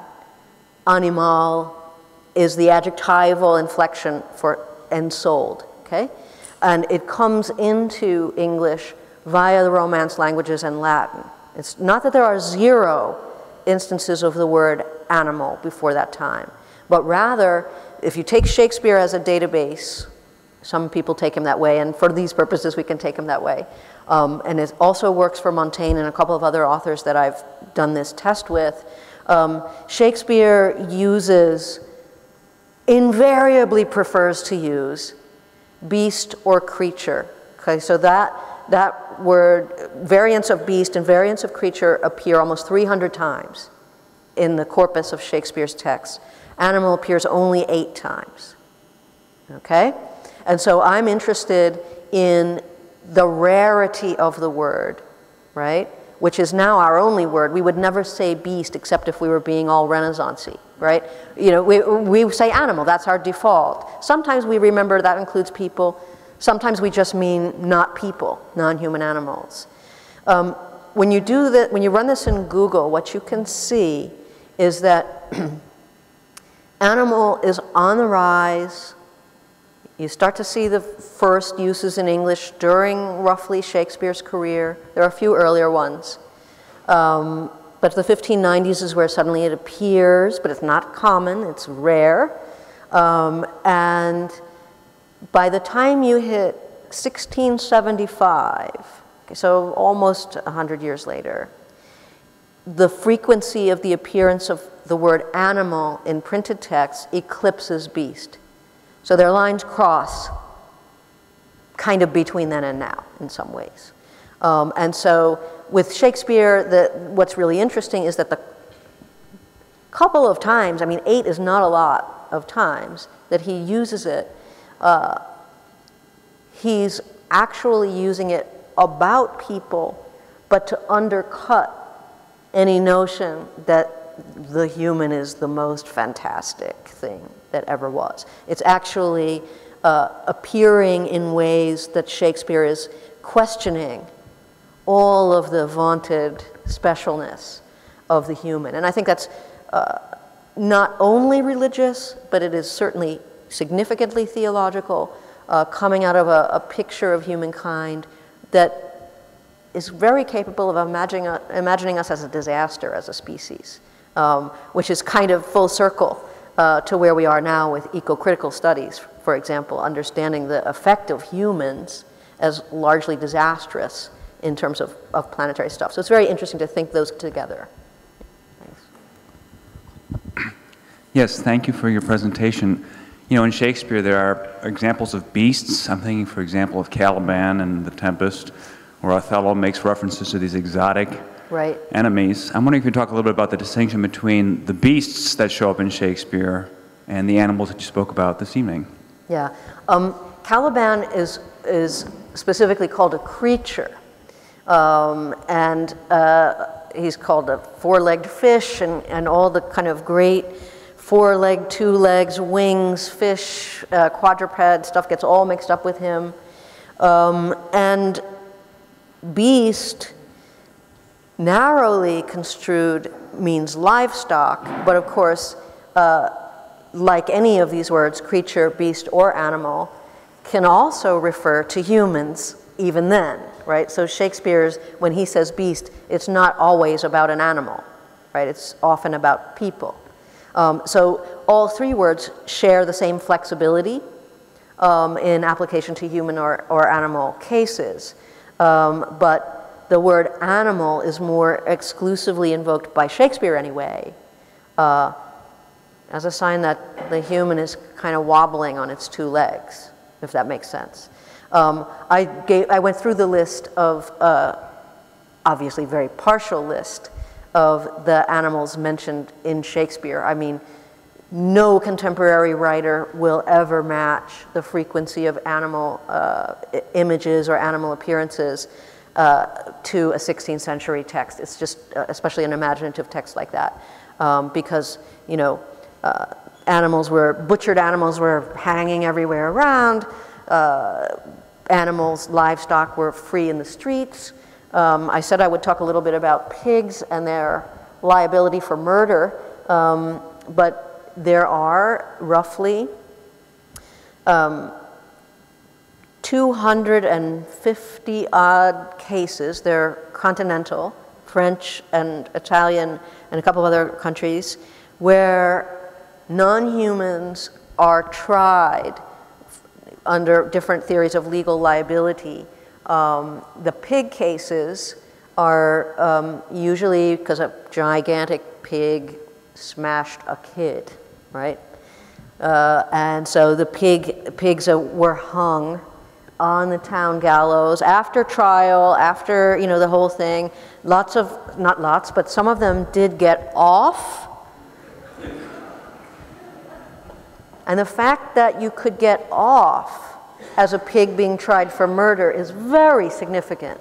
Animal is the adjectival inflection for ensouled, okay? And it comes into English via the Romance languages and Latin. It's not that there are zero instances of the word animal before that time, but rather, if you take Shakespeare as a database, some people take him that way, and for these purposes we can take him that way. And it also works for Montaigne and a couple of other authors that I've done this test with. Shakespeare uses, invariably prefers to use, beast or creature. Okay, so that word, variants of beast and variants of creature, appear almost 300 times in the corpus of Shakespeare's text. Animal appears only 8 times, okay? And so I'm interested in the rarity of the word, right? Which is now our only word. We would never say beast except if we were being all Renaissance-y, right? You know, we say animal, that's our default. Sometimes we remember that includes people, sometimes we just mean not people, non-human animals. When you do that, when you run this in Google, what you can see is that animal is on the rise. You start to see the first uses in English during roughly Shakespeare's career. There are a few earlier ones. But the 1590s is where suddenly it appears, but it's not common, it's rare. And by the time you hit 1675, okay, so almost 100 years later, the frequency of the appearance of the word animal in printed text eclipses beast. So their lines cross kind of between then and now in some ways. And so with Shakespeare, what's really interesting is that the couple of times, I mean 8 is not a lot of times that he uses it, he's actually using it about people, but to undercut any notion that the human is the most fantastic thing that ever was. It's actually appearing in ways that Shakespeare is questioning all of the vaunted specialness of the human. And I think that's not only religious, but it is certainly significantly theological, coming out of a picture of humankind that is very capable of imagining us as a disaster, as a species. Which is kind of full circle to where we are now with eco-critical studies, for example, understanding the effect of humans as largely disastrous in terms of planetary stuff. So it's very interesting to think those together. Thanks. Yes, thank you for your presentation. You know, in Shakespeare there are examples of beasts. I'm thinking, for example, of Caliban and The Tempest, where Othello makes references to these exotic right. enemies. I'm wondering if you could talk a little bit about the distinction between the beasts that show up in Shakespeare and the animals that you spoke about this evening. Yeah, Caliban is specifically called a creature, and he's called a four-legged fish, and all the kind of great four-legged, two legs, wings, fish, quadruped stuff gets all mixed up with him, and beast, narrowly construed, means livestock, but of course, like any of these words, creature, beast, or animal, can also refer to humans even then, right? So Shakespeare's, when he says beast, it's not always about an animal, right? It's often about people. So all three words share the same flexibility in application to human or animal cases, but the word animal is more exclusively invoked by Shakespeare anyway, as a sign that the human is kind of wobbling on its two legs, if that makes sense. I went through the list of, obviously very partial list of the animals mentioned in Shakespeare. I mean, no contemporary writer will ever match the frequency of animal images or animal appearances to a 16th century text. It's just, especially an imaginative text like that, because, you know, butchered animals were hanging everywhere around, livestock were free in the streets. I said I would talk a little bit about pigs and their liability for murder, but there are roughly 250 odd cases. They're continental, French and Italian and a couple of other countries, where non-humans are tried under different theories of legal liability. The pig cases are usually because a gigantic pig smashed a kid, right? And so the pigs were hung on the town gallows after trial, after, you know, the whole thing. Lots of, not lots, but some of them did get off. And the fact that you could get off as a pig being tried for murder is very significant,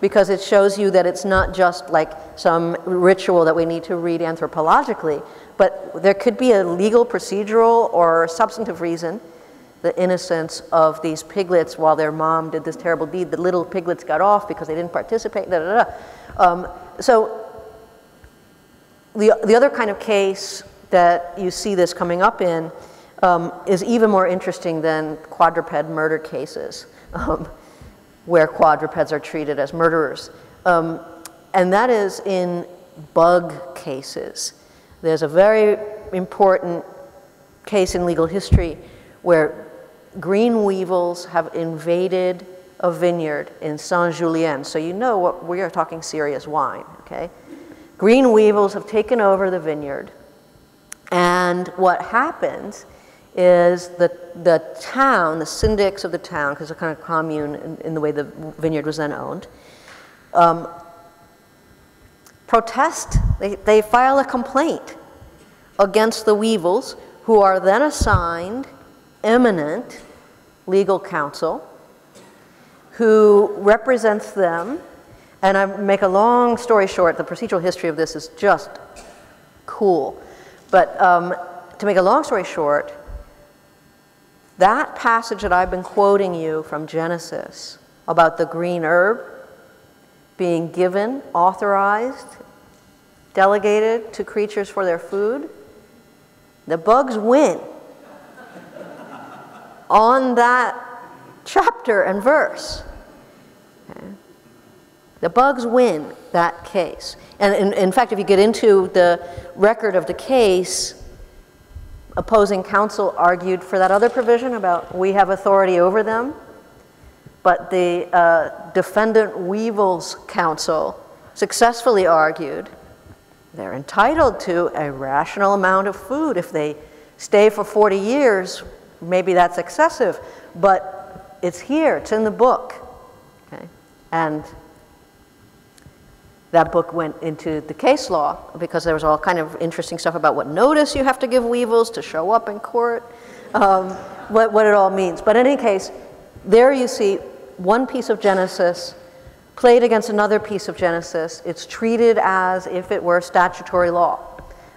because it shows you that it's not just like some ritual that we need to read anthropologically, but there could be a legal, procedural, or substantive reason. The innocence of these piglets while their mom did this terrible deed, the little piglets got off because they didn't participate, da, da, da. So the other kind of case that you see this coming up in is even more interesting than quadruped murder cases, where quadrupeds are treated as murderers. And that is in bug cases. There's a very important case in legal history where green weevils have invaded a vineyard in Saint-Julien. So you know what, we are talking serious wine, okay? Green weevils have taken over the vineyard. And what happens is the town, the syndics of the town, because it's a kind of commune in the way the vineyard was then owned, protest. They file a complaint against the weevils, who are then assigned eminent legal counsel who represents them. And I make a long story short, the procedural history of this is just cool. But to make a long story short, that passage that I've been quoting you from Genesis about the green herb being given, authorized, delegated to creatures for their food, the bugs win on that chapter and verse. Okay. The bugs win that case. And in fact, if you get into the record of the case, opposing counsel argued for that other provision about we have authority over them, but the defendant weevil's counsel successfully argued they're entitled to a rational amount of food. If they stay for 40 years, maybe that's excessive, but it's here, it's in the book, okay? And that book went into the case law because there was all kind of interesting stuff about what notice you have to give weevils to show up in court, what it all means. But in any case, there you see one piece of Genesis played against another piece of Genesis. It's treated as if it were statutory law.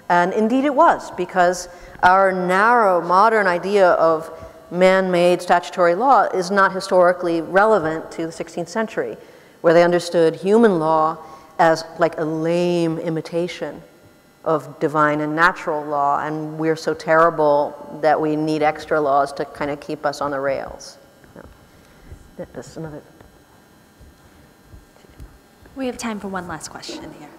And indeed it was, because our narrow modern idea of man-made statutory law is not historically relevant to the 16th century, where they understood human law as like a lame imitation of divine and natural law, and we're so terrible that we need extra laws to kind of keep us on the rails. Yeah. That's another. We have time for one last question here.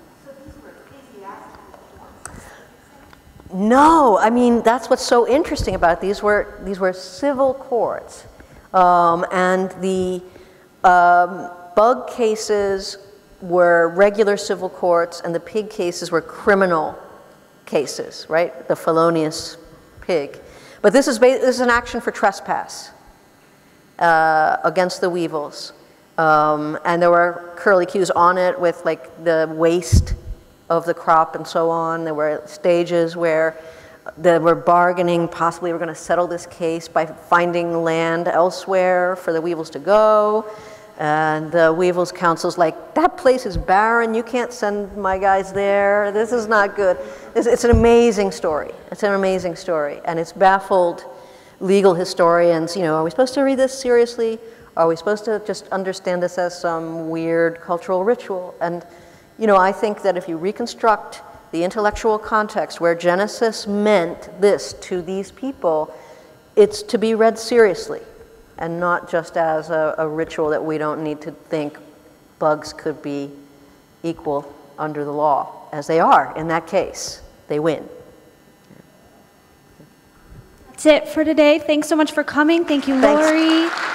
No, I mean, that's what's so interesting about it. These were civil courts, and the bug cases were regular civil courts, and the pig cases were criminal cases, right? The felonious pig. But this is an action for trespass, against the weevils. And there were curlicues on it with like the waste of the crop and so on. There were stages where they were bargaining, possibly we're going to settle this case by finding land elsewhere for the weevils to go. And the weevils' council's like, that place is barren, you can't send my guys there, this is not good. It's an amazing story. It's an amazing story. And it's baffled legal historians. You know, are we supposed to read this seriously? Are we supposed to just understand this as some weird cultural ritual? And, you know, I think that if you reconstruct the intellectual context where Genesis meant this to these people, it's to be read seriously and not just as a ritual that we don't need to think bugs could be equal under the law, as they are in that case. They win. That's it for today. Thanks so much for coming. Thank you, Lori. Thanks.